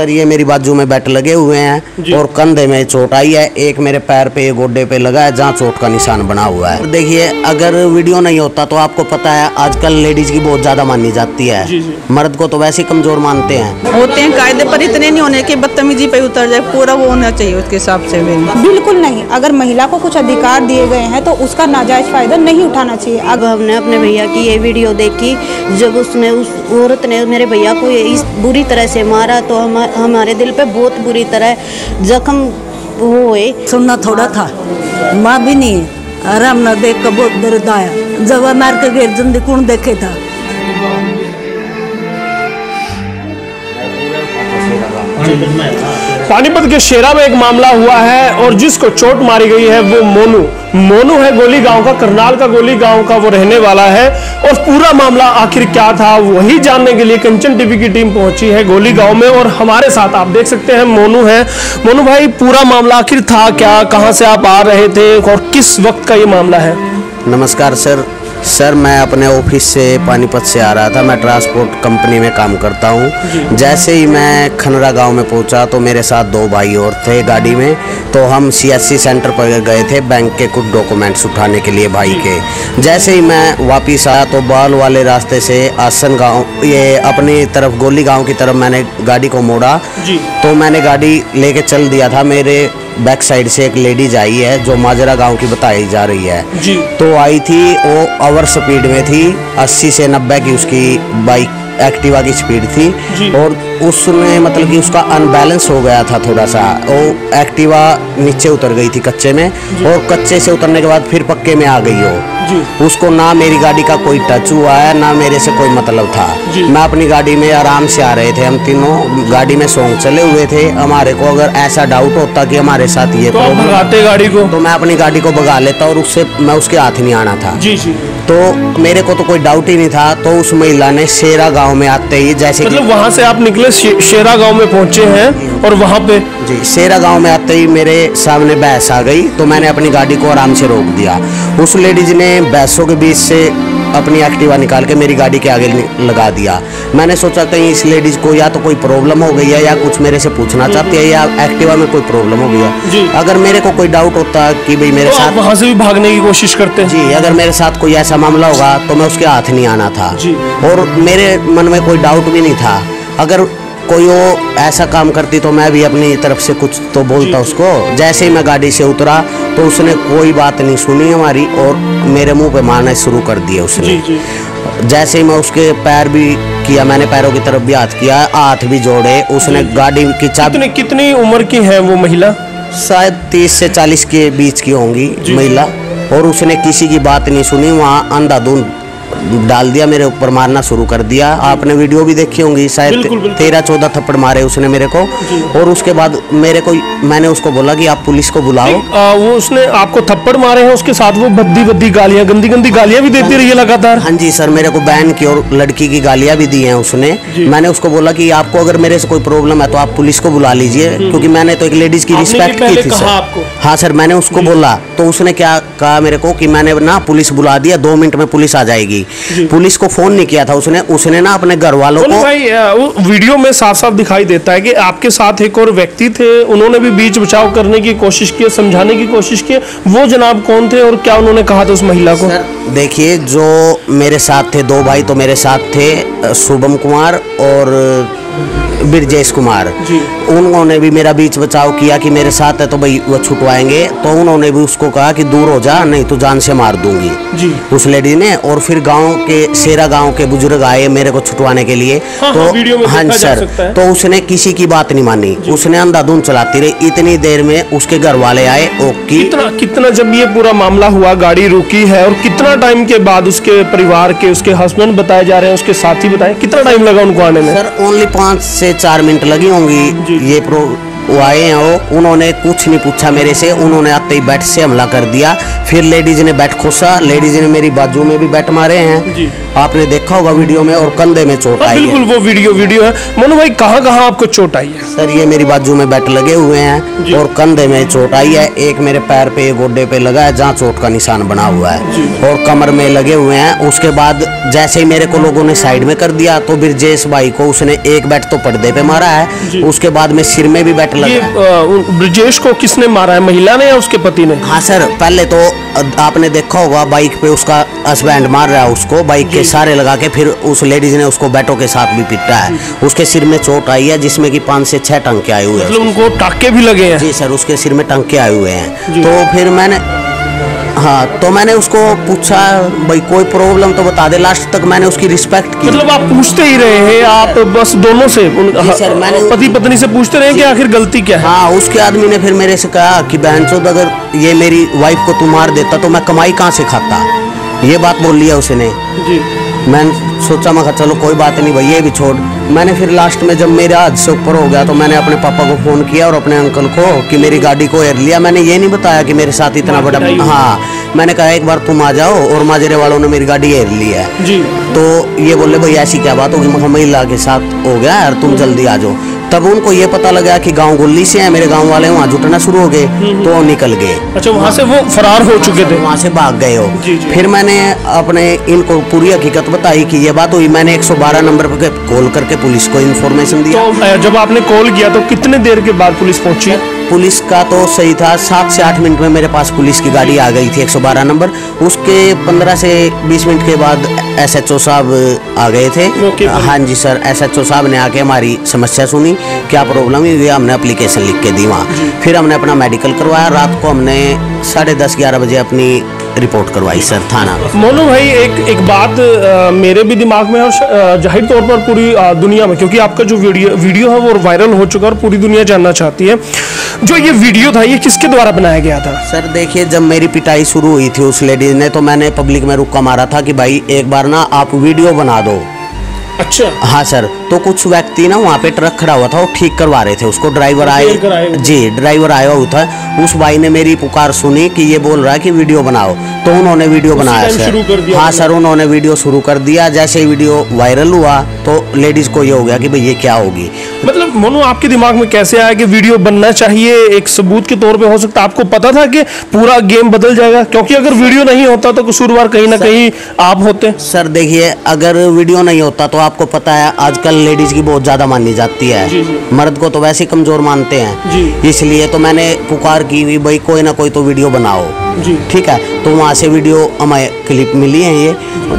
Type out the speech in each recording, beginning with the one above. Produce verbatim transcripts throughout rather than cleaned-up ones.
Sir ये मेरी बाजू में बैट लगे हुए हैं और कंधे में चोट आई है, एक मेरे पैर पे गोड्डे पे लगा है जहाँ चोट का निशान बना हुआ है। देखिए अगर वीडियो नहीं होता तो आपको पता है आजकल लेडीज की बहुत ज्यादा मानी जाती है, जी जी। मर्द को तो वैसे कमजोर मानते हैं, होते हैं कायदे पर, इतने नहीं होने के बदतमीजी पे उतर जाए, पूरा वो होना चाहिए उसके हिसाब से। बिल्कुल नहीं, अगर महिला को कुछ अधिकार दिए गए हैं तो उसका नाजायज फायदा नहीं उठाना चाहिए। अब हमने अपने भैया की ये वीडियो देखी, जब उसने उस औरत ने मेरे भैया को इस बुरी तरह से मारा तो हम, हमारे दिल पे बहुत बुरी तरह जख्म हुए। सुनना थोड़ा था, माँ भी नहीं आराम ना देख कर बहुत दर्द आया, जब मार के गैर जिंदगी कौन देखे था। पानीपत के शेरा में एक मामला हुआ है और जिसको चोट मारी गई है वो मोनू मोनू है गोली गांव का, करनाल का गोली गांव का वो रहने वाला है। और पूरा मामला आखिर क्या था वही जानने के लिए कंचन टीवी की टीम पहुंची है गोली गांव में और हमारे साथ आप देख सकते हैं मोनू है। मोनू भाई, पूरा मामला आखिर था क्या, कहाँ से आप आ रहे थे और किस वक्त का ये मामला है? नमस्कार सर। सर मैं अपने ऑफिस से पानीपत से आ रहा था, मैं ट्रांसपोर्ट कंपनी में काम करता हूँ। जैसे ही मैं खनरा गांव में पहुँचा तो मेरे साथ दो भाई और थे गाड़ी में, तो हम सीएससी सेंटर पर गए थे बैंक के कुछ डॉक्यूमेंट्स उठाने के लिए भाई के। जैसे ही मैं वापस आया तो बाल वाले रास्ते से आसन गांव ये अपनी तरफ गोली गाँव की तरफ मैंने गाड़ी को मोड़ा, तो मैंने गाड़ी ले कर चल दिया था। मेरे बैक साइड से एक लेडीज आई है जो माजरा गांव की बताई जा रही है जी। तो आई थी, वो ओवर स्पीड में थी, अस्सी से नब्बे की उसकी बाइक एक्टिवा की स्पीड थी और उसने मतलब कि उसका अनबैलेंस हो गया था थोड़ा सा, वो एक्टिवा नीचे उतर गई थी कच्चे में और कच्चे से उतरने के बाद फिर पक्के में आ गई हो। उसको ना मेरी गाड़ी का कोई टच हुआ है ना मेरे से कोई मतलब था, मैं अपनी गाड़ी में आराम से आ रहे थे, हम तीनों गाड़ी में सॉन्ग चले हुए थे। हमारे को अगर ऐसा डाउट होता कि हमारे साथ ये तो भगाते गाड़ी को, तो मैं अपनी गाड़ी को भगा लेता और उससे मैं उसके हाथ नहीं आना था, तो मेरे को तो कोई डाउट ही नहीं था। तो उस महिला ने शेरा गांव में आते ही जैसे मतलब वहां से आप निकले शे, शेरा गांव में पहुंचे हैं और वहां पे जी शेरा गांव में आते ही मेरे सामने भैंस आ गई, तो मैंने अपनी गाड़ी को आराम से रोक दिया। उस लेडीज ने भैंसों के बीच से अपनी एक्टिवा निकाल के मेरी गाड़ी के आगे लगा दिया। मैंने सोचा कहीं इस लेडीज को या तो कोई प्रॉब्लम हो गई है या कुछ मेरे से पूछना चाहती है या एक्टिवा में कोई प्रॉब्लम हो गई है। अगर मेरे को कोई डाउट होता कि भाई मेरे तो साथ वहाँ से भी भागने की कोशिश करते हैं जी, अगर मेरे साथ कोई ऐसा मामला होगा तो मैं उसके हाथ नहीं आना था और मेरे मन में कोई डाउट भी नहीं था। अगर कोई वो ऐसा काम करती तो मैं भी अपनी तरफ से कुछ तो बोलता उसको। जैसे ही मैं गाड़ी से उतरा तो उसने कोई बात नहीं सुनी हमारी और मेरे मुंह पे मारना शुरू कर दिया उसने। जैसे ही मैं उसके पैर भी किया, मैंने पैरों की तरफ भी हाथ किया, हाथ भी जोड़े उसने। गाड़ी की चाबी कितनी उम्र की है वो महिला? शायद तीस से चालीस के बीच की होंगी महिला। और उसने किसी की बात नहीं सुनी, वहाँ अंधाधुंध डाल दिया, मेरे ऊपर मारना शुरू कर दिया। आपने वीडियो भी देखी होंगी, शायद तेरह चौदह थप्पड़ मारे उसने मेरे को। और उसके बाद मेरे को मैंने उसको बोला कि आप पुलिस को बुलाओ। आ, वो उसने आपको थप्पड़ मारे हैं, उसके साथ वो बद्दी बद्दी गालियां, गंदी गंदी गालियां भी देती रही है लगातार। हाँ जी सर, मेरे को बहन की और लड़की की गालियां भी दी है उसने। मैंने उसको बोला कि आपको अगर मेरे से कोई प्रॉब्लम है तो आप पुलिस को बुला लीजिए, क्योंकि मैंने तो एक लेडीज की रिस्पेक्ट की थी सर। हाँ सर, मैंने उसको बोला तो उसने क्या कहा मेरे को कि मैंने ना पुलिस बुला दिया, दो मिनट में पुलिस आ जाएगी। पुलिस को फोन नहीं किया था उसने उसने ना अपने घर वालों को। भाई वीडियो में साफ साफ दिखाई देता है कि आपके साथ एक और व्यक्ति थे, उन्होंने भी बीच बचाव करने की कोशिश की, समझाने की कोशिश की। वो जनाब कौन थे और क्या उन्होंने कहा था उस महिला को? देखिए जो मेरे साथ थे दो भाई, तो मेरे साथ थे शुभम कुमार और बिरजेश कुमार, उन्होंने भी मेरा बीच बचाव किया कि मेरे साथ है तो भाई वो छुटवाएंगे। तो उन्होंने भी उसको कहा कि दूर हो जा नहीं तो जान से मार दूंगी जी। उस लेडी ने। और फिर गांव के शेरा गांव के बुजुर्ग आए मेरे को छुटवाने के लिए। हाँ, तो वीडियो में हाँ सर, तो उसने किसी की बात नहीं मानी, उसने अंधाधुंध चलाती रही। इतनी देर में उसके घर वाले आए। ओके, कितना जब ये पूरा मामला हुआ गाड़ी रुकी है और कितना टाइम के बाद उसके परिवार के उसके हस्बैंड बताए जा रहे हैं, उसके साथी बताए, कितना टाइम लगा उनको आने में? सर ओनली पाँच से चार मिनट लगी होंगी। ये प्रो वो आए हैं, वो उन्होंने कुछ नहीं पूछा मेरे से, उन्होंने आते ही बैट से हमला कर दिया। फिर लेडीज ने बैट खोसा, लेडीज ने मेरी बाजू में भी बैट मारे हैं, आपने देखा होगा वीडियो में, और कंधे में चोट आई। बिल्कुल वो वीडियो वीडियो है। मोनू भाई कहाँ कहाँ आपको चोट आई है? सर ये मेरी बाजू में बैट लगे हुए हैं और कंधे में चोट आई है, एक मेरे पैर पे गोड्डे पे लगा है जहाँ चोट का निशान बना हुआ है, और कमर में लगे हुए हैं। उसके बाद जैसे ही मेरे को लोगों ने साइड में कर दिया तो बिरजेश भाई को उसने एक बैट तो पर्दे पे मारा है, उसके बाद में सिर में भी बैट लगा। ब्रजेश को किसने मारा है, महिला ने या उसके पति ने? हाँ सर, पहले तो आपने देखा होगा बाइक पे उसका हस्बैंड मार रहा है उसको बाइक के सारे लगा के, फिर उस लेडीज ने उसको बैटों के साथ भी पीटा है, उसके सिर में चोट आई है जिसमें कि पांच से छह टांके आए हुए हैं। मतलब उनको टांके भी लगे हैं? जी सर, उसके सिर में टांके आए हुए हैं। तो फिर मैंने हाँ तो मैंने उसको पूछा भाई कोई प्रॉब्लम तो बता दे, लास्ट तक मैंने उसकी रिस्पेक्ट की। मतलब आप पूछते ही रहे हैं, आप बस दोनों से पति पत्नी से पूछते रहे कि आखिर गलती क्या है? हाँ, उसके आदमी ने फिर मेरे से कहा कि बहन चोद अगर ये मेरी वाइफ को तू मार देता तो मैं कमाई कहाँ से खाता, ये बात बोल लिया उसने। मैंने सोचा मैं चलो कोई बात नहीं भाई ये भी छोड़। मैंने फिर लास्ट में जब मेरा हाथ से ऊपर हो गया तो मैंने अपने पापा को फ़ोन किया और अपने अंकल को कि मेरी गाड़ी को एयर लिया, मैंने ये नहीं बताया कि मेरे साथ इतना बड़ा। हाँ मैंने कहा एक बार तुम आ जाओ, और माजरे वालों ने मेरी गाड़ी एयर ली है जी। तो ये बोले भाई ऐसी क्या बात होगी, मैं महिला के साथ हो गया यार, तुम जल्दी आ जाओ। तब उनको ये पता लगा कि गांव गोली से है, मेरे गांव वाले वहाँ जुटना शुरू हो गए तो निकल गए। अच्छा, वहाँ से वो फरार हो चुके थे? वहाँ से भाग गए हो। फिर मैंने अपने इनको पूरी हकीकत बताई कि ये बात हुई। मैंने एक सौ बारह नंबर पे कॉल करके पुलिस को इन्फॉर्मेशन दिया। तो जब आपने कॉल किया तो कितने देर के बाद पुलिस पहुँची? पुलिस का तो सही था सात से आठ मिनट में मेरे पास पुलिस की गाड़ी आ गई थी एक सौ बारह नंबर। उसके पंद्रह से बीस मिनट के बाद एस एच ओ साहब आ गए थे। हाँ जी सर, एस एच ओ साहब ने आके हमारी समस्या सुनी क्या प्रॉब्लम हुई, हमने एप्लीकेशन लिख के दी वहाँ। फिर हमने अपना मेडिकल करवाया, रात को हमने साढ़े दस ग्यारह बजे अपनी रिपोर्ट करवाई सर थाना। मोनू भाई एक एक बात आ, मेरे भी दिमाग में है और जाहिर तौर पर पूरी आ, दुनिया में, क्योंकि आपका जो वीडियो वीडियो है वो वायरल हो चुका है और पूरी दुनिया जानना चाहती है, जो ये वीडियो था ये किसके द्वारा बनाया गया था? सर देखिए, जब मेरी पिटाई शुरू हुई थी उस लेडीज ने तो मैंने पब्लिक में रुका मारा था कि भाई एक बार ना आप वीडियो बना दो। अच्छा। हाँ सर, तो कुछ व्यक्ति ना वहाँ पे ट्रक खड़ा हुआ था वो ठीक करवा रहे थे उसको, ड्राइवर आए जी, ड्राइवर आया हुआ था। उस भाई ने मेरी पुकार सुनी कि ये बोल रहा है कि वीडियो बनाओ, तो उन्होंने वीडियो बनाया सर। हाँ सर, उन्होंने वीडियो शुरू कर दिया। जैसे ही वीडियो वायरल हुआ तो लेडीज को ये हो गया कि भाई ये क्या होगी। मतलब मोनू आपके दिमाग में कैसे आया कि वीडियो बनना चाहिए एक सबूत के तौर पर? हो सकता है आपको पता था कि पूरा गेम बदल जाएगा, क्योंकि अगर वीडियो नहीं होता तो कसूरवार कहीं ना कहीं आप होते। सर देखिए, अगर वीडियो नहीं होता तो आपको पता है आजकल लेडीज की बहुत ज्यादा मानी जाती है, जी जी। मर्द को तो वैसे कमजोर मानते हैं, इसलिए तो मैंने पुकार की भी भाई कोई ना कोई तो वीडियो बनाओ जी। ठीक है, तो वहाँ से वीडियो हमें क्लिप मिली है, ये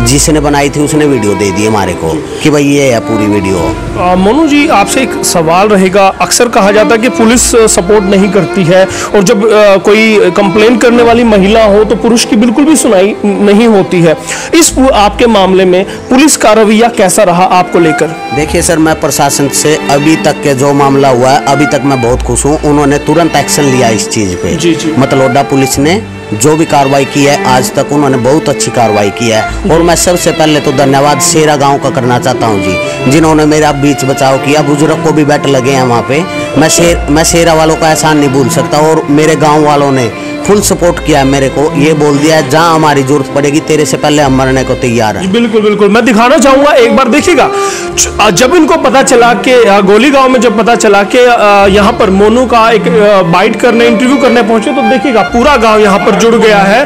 जिसने बनाई थी उसने वीडियो दे दी हमारे को कि भाई ये है पूरी वीडियो। मोनू जी आपसे एक सवाल रहेगा, अक्सर कहा जाता है कि पुलिस सपोर्ट नहीं करती है और जब आ, कोई कंप्लेन करने वाली महिला हो तो पुरुष की बिल्कुल भी सुनाई नहीं होती है। इस आपके मामले में पुलिस का रवैया कैसा रहा आपको लेकर? देखिए सर, मैं प्रशासन से अभी तक के जो मामला हुआ है अभी तक मैं बहुत खुश हूँ, उन्होंने तुरंत एक्शन लिया इस चीज़ पे। मतलोडा पुलिस ने जो भी कार्रवाई की है आज तक उन्होंने बहुत अच्छी कार्रवाई की है, और मैं सबसे पहले तो धन्यवाद शेरा गांव का करना चाहता हूं जी, जिन्होंने मेरा बीच बचाव किया। बुजुर्ग को भी बैट लगे हैं वहां पे, मैं शेर मैं शेरा वालों का एहसान नहीं भूल सकता, और मेरे गांव वालों ने फुल सपोर्ट किया है मेरे को, ये बोल दिया है जहाँ हमारी जरूरत पड़ेगी तेरे से पहले हम मरने को तैयार हैं। बिल्कुल बिल्कुल, मैं दिखाना चाहूँगा, एक बार देखिएगा। जब इनको पता चला कि गोली गांव में जब पता चला कि यहाँ पर मोनू का एक बाइट करने इंटरव्यू करने पहुंचे तो देखिएगा पूरा गांव यहाँ पर जुड़ गया है,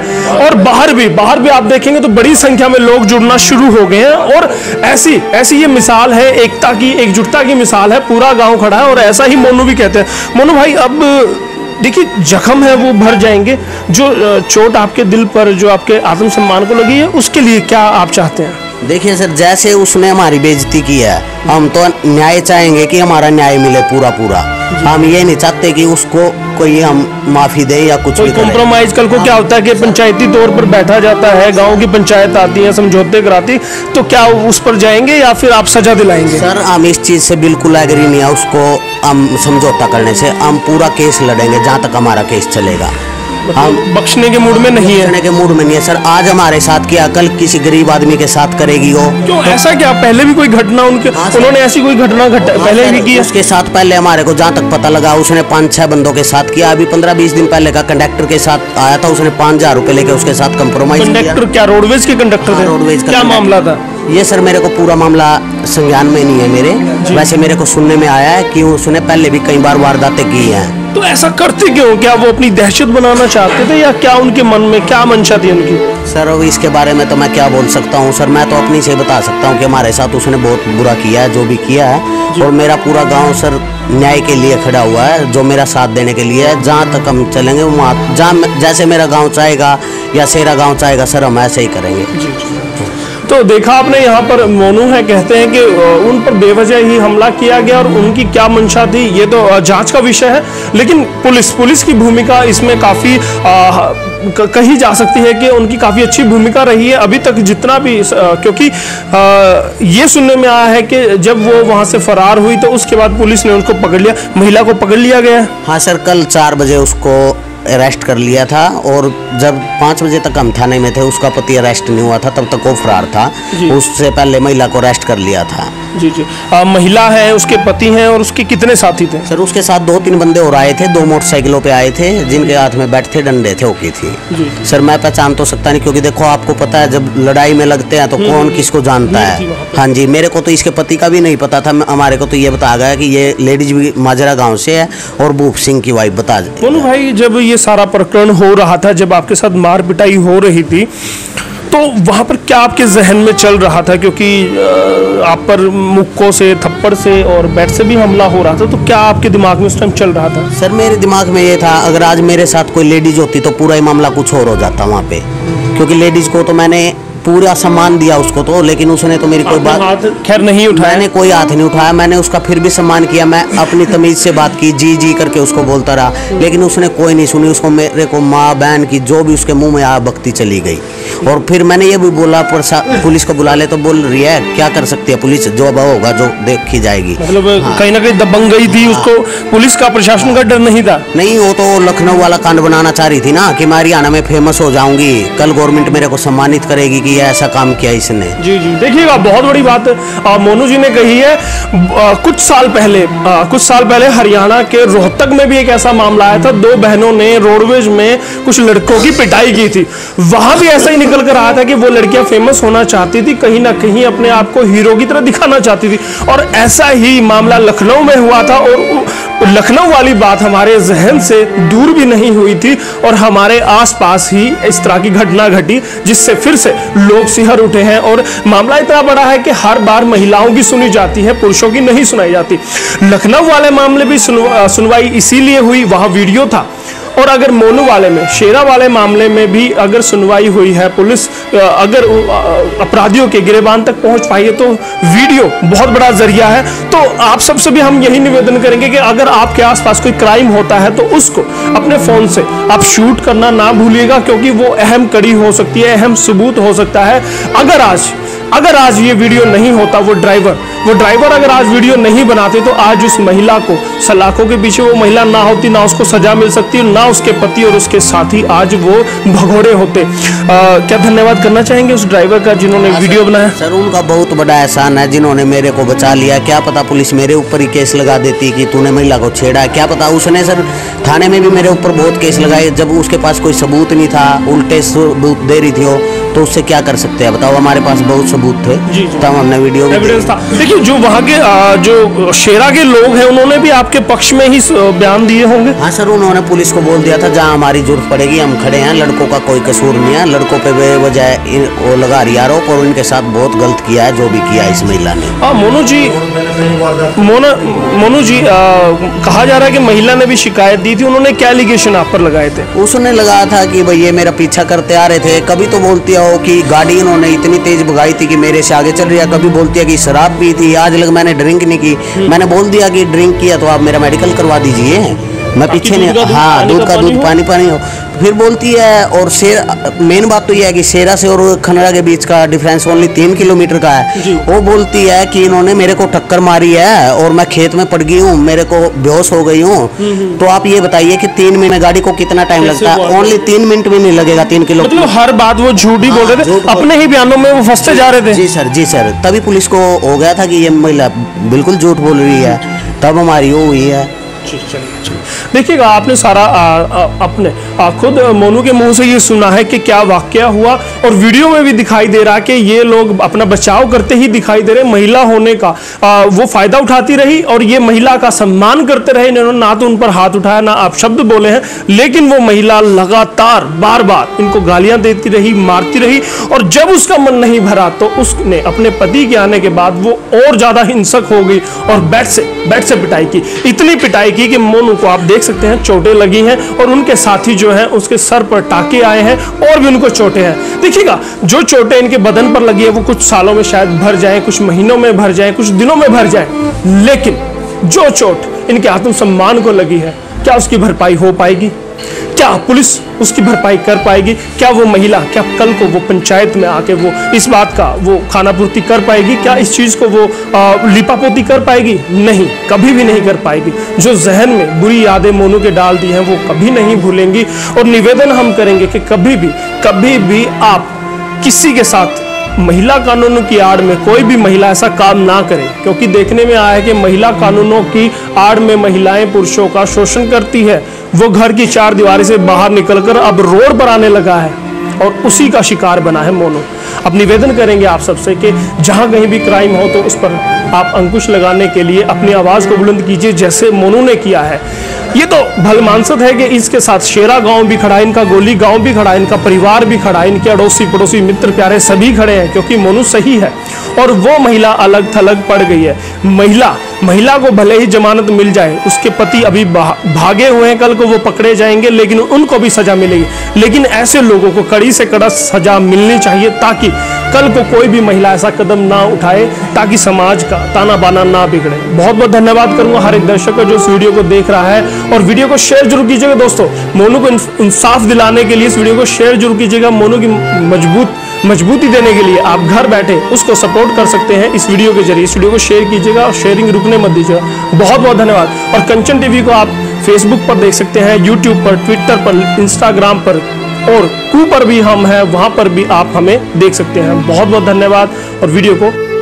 और बाहर भी बाहर भी आप देखेंगे तो बड़ी संख्या में लोग जुड़ना शुरू हो गए हैं। और ऐसी ऐसी ये मिसाल है एकता की, एकजुटता की मिसाल है, पूरा गाँव खड़ा है और ऐसा ही मोनू भी कहते हैं। मोनू भाई अब देखिए, जख्म है वो भर जाएंगे, जो चोट आपके दिल पर जो आपके आत्मसम्मान को लगी है उसके लिए क्या आप चाहते हैं? देखिए सर, जैसे उसने हमारी बेइज्जती की है हम तो न्याय चाहेंगे कि हमारा न्याय मिले पूरा पूरा, हम ये नहीं चाहते कि उसको कोई हम माफी दें या कुछ कॉम्प्रोमाइज। कल को क्या होता है कि पंचायती तौर पर बैठा जाता है, गांव की पंचायत आती है समझौते कराती, तो क्या उस पर जाएंगे या फिर आप सजा दिलाएंगे? सर हम इस चीज़ से बिल्कुल एग्री नहीं है, उसको हम समझौता करने से हम पूरा केस लड़ेंगे जहाँ तक हमारा केस चलेगा। हम बख्शने के मूड में नहीं है, बख्शने के मूड में नहीं है सर। आज हमारे साथ किया, कल किसी गरीब आदमी के साथ करेगी वो। क्यों ऐसा क्या पहले भी कोई घटना उनके उन्होंने ऐसी कोई घटना घट पहले भी की? उसके साथ पहले हमारे को जहाँ तक पता लगा उसने पाँच छह बंदों के साथ किया। अभी पंद्रह बीस दिन पहले का कंडक्टर के साथ आया था, उसने पाँच हजार रूपए लेके उसके साथ कम्प्रोमाइज। कंडक्टर क्या रोडवेज के कंडक्टर थे? रोडवेज का क्या मामला था ये? सर मेरे को पूरा मामला संज्ञान में नहीं है मेरे, वैसे मेरे को सुनने में आया है कि उसने पहले भी कई बार वारदातें की हैं। तो ऐसा करते क्यों? क्या वो अपनी दहशत बनाना चाहते थे या क्या उनके मन में क्या मंशा थी उनकी? सर अभी इसके बारे में तो मैं क्या बोल सकता हूँ सर, मैं तो अपनी से बता सकता हूँ कि हमारे साथ उसने बहुत बुरा किया है, जो भी किया है। और मेरा पूरा गाँव सर न्याय के लिए खड़ा हुआ है, जो मेरा साथ देने के लिए है। जहाँ तक हम चलेंगे वहाँ, जहाँ जैसे मेरा गाँव चाहेगा या शेरा गाँव चाहेगा सर, हम ऐसे ही करेंगे। तो देखा आपने यहाँ पर मोनू है, कहते हैं कि उन पर बेवजह ही हमला किया गया और उनकी क्या मंशा थी ये तो जांच का विषय है। लेकिन पुलिस पुलिस की भूमिका इसमें काफ़ी कही जा सकती है कि उनकी काफ़ी अच्छी भूमिका रही है अभी तक जितना भी, क्योंकि ये सुनने में आया है कि जब वो वहाँ से फरार हुई तो उसके बाद पुलिस ने उनको पकड़ लिया, महिला को पकड़ लिया गया। हाँ सर, कल चार बजे उसको अरेस्ट कर लिया था और जब पाँच बजे तक हम थाने में थे उसका पति अरेस्ट नहीं हुआ था, तब तक वो फरार था। उससे पहले महिला को अरेस्ट कर लिया था। जी जी आ, महिला है, उसके पति हैं और उसके कितने साथी थे सर? उसके साथ दो तीन बंदे और आए थे, दो मोटरसाइकिलों पे आए थे जिनके हाथ में बैट थे, डंडे थे, ओके थी जी जी। सर मैं पहचान तो सकता नहीं क्योंकि देखो आपको पता है जब लड़ाई में लगते हैं तो कौन किसको जानता है। हाँ जी, मेरे को तो इसके पति का भी नहीं पता था, हमारे को तो ये बताया गया कि ये लेडीज भी माजरा गाँव से है और भूप सिंह की वाइफ। बता बोलो भाई, जब ये सारा प्रकरण हो रहा था, जब आपके साथ मार पिटाई हो रही थी तो वहाँ पर क्या आपके जहन में चल रहा था? क्योंकि आप पर मुक्कों से, थप्पड़ से और बैट से भी हमला हो रहा था, तो क्या आपके दिमाग में उस टाइम चल रहा था? सर मेरे दिमाग में ये था अगर आज मेरे साथ कोई लेडीज होती तो पूरा ही मामला कुछ और हो जाता वहाँ पे, क्योंकि लेडीज को तो मैंने पूरा सम्मान दिया उसको तो, लेकिन उसने तो मेरी कोई बात खैर नहीं उठाया। मैंने कोई हाथ नहीं उठाया, मैंने उसका फिर भी सम्मान किया, मैं अपनी तमीज से बात की, जी जी करके उसको बोलता रहा, लेकिन उसने कोई नहीं सुनी। उसको मेरे को माँ बहन की जो भी उसके मुंह में आ बकती चली गई। और फिर मैंने ये भी बोला पुलिस को बुला ले, तो बोल रही है क्या कर सकती है पुलिस, जो होगा जो देखी जाएगी। मतलब कहीं ना कहीं दबंग गई थी उसको, पुलिस का प्रशासन का डर नहीं था? नहीं, वो तो लखनऊ वाला कांड बनाना चाह रही थी ना कि मैं हरियाणा में फेमस हो जाऊंगी, कल गवर्नमेंट मेरे को सम्मानित करेगी कि ऐसा काम किया इसने। जी जी, देखिएगा बहुत बड़ी बात मोनू जी ने कही है। आ, कुछ साल पहले आ, कुछ साल पहले हरियाणा के रोहतक में भी एक ऐसा मामला आया था, दो बहनों ने रोडवेज में कुछ लड़कों की पिटाई की थी। वहां भी ऐसा ही निकल कर आया था कि वो लड़कियां फेमस होना चाहती थी, कहीं ना कहीं अपने आप को हीरो की तरह दिखाना चाहती थी, और ऐसा ही मामला लखनऊ में हुआ था। और लखनऊ वाली बात हमारे जहन से दूर भी नहीं हुई थी और हमारे आसपास ही इस तरह की घटना घटी जिससे फिर से लोग सिहर उठे हैं। और मामला इतना बड़ा है कि हर बार महिलाओं की सुनी जाती है, पुरुषों की नहीं सुनाई जाती। लखनऊ वाले मामले भी सुनवा, सुनवाई इसीलिए हुई, वहां वीडियो था। और अगर मोनू वाले में, शेरा वाले मामले में भी अगर सुनवाई हुई है, पुलिस अगर अपराधियों के गिरेबान तक पहुंच पाई है तो वीडियो बहुत बड़ा जरिया है। तो आप सबसे भी हम यही निवेदन करेंगे कि अगर आपके आसपास कोई क्राइम होता है तो उसको अपने फ़ोन से आप शूट करना ना भूलिएगा, क्योंकि वो अहम कड़ी हो सकती है, अहम सबूत हो सकता है। अगर आज अगर आज ये वीडियो नहीं होता, वो ड्राइवर वो ड्राइवर अगर आज वीडियो नहीं बनाते तो आज उस महिला को सलाखों के पीछे वो महिला ना होती, ना उसको सजा मिल सकती, ना उसके पति और उसके साथी आज वो भगोड़े होते। आ, क्या धन्यवाद करना चाहेंगे उस ड्राइवर का जिन्होंने वीडियो बनाया? सर उनका बहुत बड़ा एहसान है जिन्होंने मेरे को बचा लिया। क्या पता पुलिस मेरे ऊपर ही केस लगा देती कि तूने महिला को छेड़ा, क्या पता। उसने सर थाने में भी मेरे ऊपर बहुत केस लगाए, जब उसके पास कोई सबूत नहीं था, उल्टे सबूत दे रही थी वो, तो उससे क्या कर सकते हैं बताओ। हमारे पास बहुत सबूत थे, तब हमने वीडियो एविडेंस था। देखिए जो वहाँ के जो शेरा के लोग हैं उन्होंने भी आपके पक्ष में ही बयान दिए होंगे? हाँ सर, उन्होंने पुलिस को बोल दिया था जहाँ हमारी जरूरत पड़ेगी हम खड़े हैं, लड़कों का कोई कसूर नहीं है, लड़कों पे बेवजह वो लगा रही आरोप और उनके साथ बहुत गलत किया है जो भी किया इस महिला ने। हाँ मोनू जी, मोना मोनू जी आ, कहा जा रहा है कि महिला ने भी शिकायत दी थी, उन्होंने क्या एलिगेशन आप पर लगाए थे? उसने लगाया था कि भैया मेरा पीछा करते आ रहे थे, कभी तो बोलती है कि गाड़ी इन्होंने इतनी तेज भगाई थी कि मेरे से आगे चल रही है, कभी बोलती है कि शराब पी थी, आज लग मैंने ड्रिंक नहीं की। मैंने बोल दिया कि ड्रिंक किया तो आप मेरा मेडिकल करवा दीजिए, मैं पीछे नहीं, हाँ दूध का दूध पानी पानी हो। फिर बोलती है। और शेर मेन बात तो यह है कि शेरा से और खनरा के बीच का डिफरेंस ओनली तीन किलोमीटर का है। वो बोलती है कि इन्होंने मेरे को टक्कर मारी है और मैं खेत में पड़ गई हूँ, मेरे को बेहोश हो गई हूँ। तो आप ये बताइए कि तीन मिनट गाड़ी को कितना टाइम लगता है? ओनली तीन मिनट भी नहीं लगेगा तीन किलोमीटर। मतलब हर बात वो झूठ ही बोल रहे थे, अपने ही बयानों में वो फंसते जा रहे थे। जी सर, जी सर, तभी पुलिस को हो गया था कि ये महिला बिल्कुल झूठ बोल रही है, तब हमारी वो हुई है। देखिएगा, आपने सारा आ, आ, अपने आ, खुद मोनू के मुंह से ये सुना है कि क्या वाकया हुआ, और वीडियो में भी दिखाई दे रहा कि ये लोग अपना बचाव करते ही दिखाई दे रहे। महिला होने का आ, वो फायदा उठाती रही और ये महिला का सम्मान करते रहे। इन्होंने ना तो उन पर हाथ उठाया, ना आप शब्द बोले हैं, लेकिन वो महिला लगातार बार बार इनको गालियां देती रही, मारती रही। और जब उसका मन नहीं भरा तो उसने अपने पति के आने के बाद वो और ज्यादा हिंसक हो गई और बैट से बैट से पिटाई की। इतनी पिटाई की कि मोनू को आप देख सकते हैं चोटें लगी हैं और उनके साथी जो हैं उसके सर पर टाके आए हैं और भी उनको चोटें हैं। देखिएगा, जो चोटें इनके बदन पर लगी है वो कुछ सालों में शायद भर जाएं, कुछ महीनों में भर जाएं, कुछ दिनों में भर जाएं, लेकिन जो चोट इनके आत्मसम्मान को लगी है, क्या उसकी भरपाई हो पाएगी? क्या पुलिस उसकी भरपाई कर पाएगी? क्या वो महिला, क्या कल को वो पंचायत में आके वो इस बात का वो खानापूर्ति कर पाएगी? क्या इस चीज़ को वो लिपापोती कर पाएगी? नहीं, कभी भी नहीं कर पाएगी। जो जहन में बुरी यादें मोनू के डाल दी हैं वो कभी नहीं भूलेंगी। और निवेदन हम करेंगे कि कभी भी कभी भी आप किसी के साथ महिला कानूनों की आड़ में कोई भी महिला ऐसा काम ना करे, क्योंकि देखने में आया है कि महिला कानूनों की आड़ में महिलाएं पुरुषों का शोषण करती है। वो घर की चार दीवारी से बाहर निकलकर अब रोड पर आने लगा है और उसी का शिकार बना है मोनू। अब निवेदन करेंगे आप सबसे कि जहां कहीं भी क्राइम हो तो उस पर आप अंकुश लगाने के लिए अपनी आवाज़ को बुलंद कीजिए, जैसे मोनू ने किया है। ये तो भलमानसत है कि इसके साथ शेरा गांव भी खड़ा है, इनका गोली गांव भी खड़ा है, इनका परिवार भी खड़ा है, इनके अड़ोसी पड़ोसी मित्र प्यारे सभी खड़े हैं, क्योंकि मोनू सही है और वो महिला अलग थलग पड़ गई है। महिला महिला को भले ही जमानत मिल जाए, उसके पति अभी भागे हुए हैं, कल को वो पकड़े जाएंगे, लेकिन उनको भी सजा मिलेगी। लेकिन ऐसे लोगों को कड़ी से कड़ा सजा मिलनी चाहिए ताकि कल को कोई भी महिला ऐसा कदम ना उठाए, ताकि समाज का ताना बाना ना बिगड़े। बहुत बहुत धन्यवाद करूंगा हर एक दर्शक का जो इस वीडियो को देख रहा है, और वीडियो को शेयर जरूर कीजिएगा दोस्तों। मोनू को इंसाफ दिलाने के लिए इस वीडियो को शेयर जरूर कीजिएगा। मोनू की मजबूत मजबूती देने के लिए आप घर बैठे उसको सपोर्ट कर सकते हैं इस वीडियो के जरिए। इस वीडियो को शेयर कीजिएगा और शेयरिंग रुकने मत दीजिएगा। बहुत बहुत धन्यवाद। और कंचन टीवी को आप फेसबुक पर देख सकते हैं, यूट्यूब पर, ट्विटर पर, इंस्टाग्राम पर और कू पर भी हम हैं, वहाँ पर भी आप हमें देख सकते हैं। बहुत बहुत धन्यवाद और वीडियो को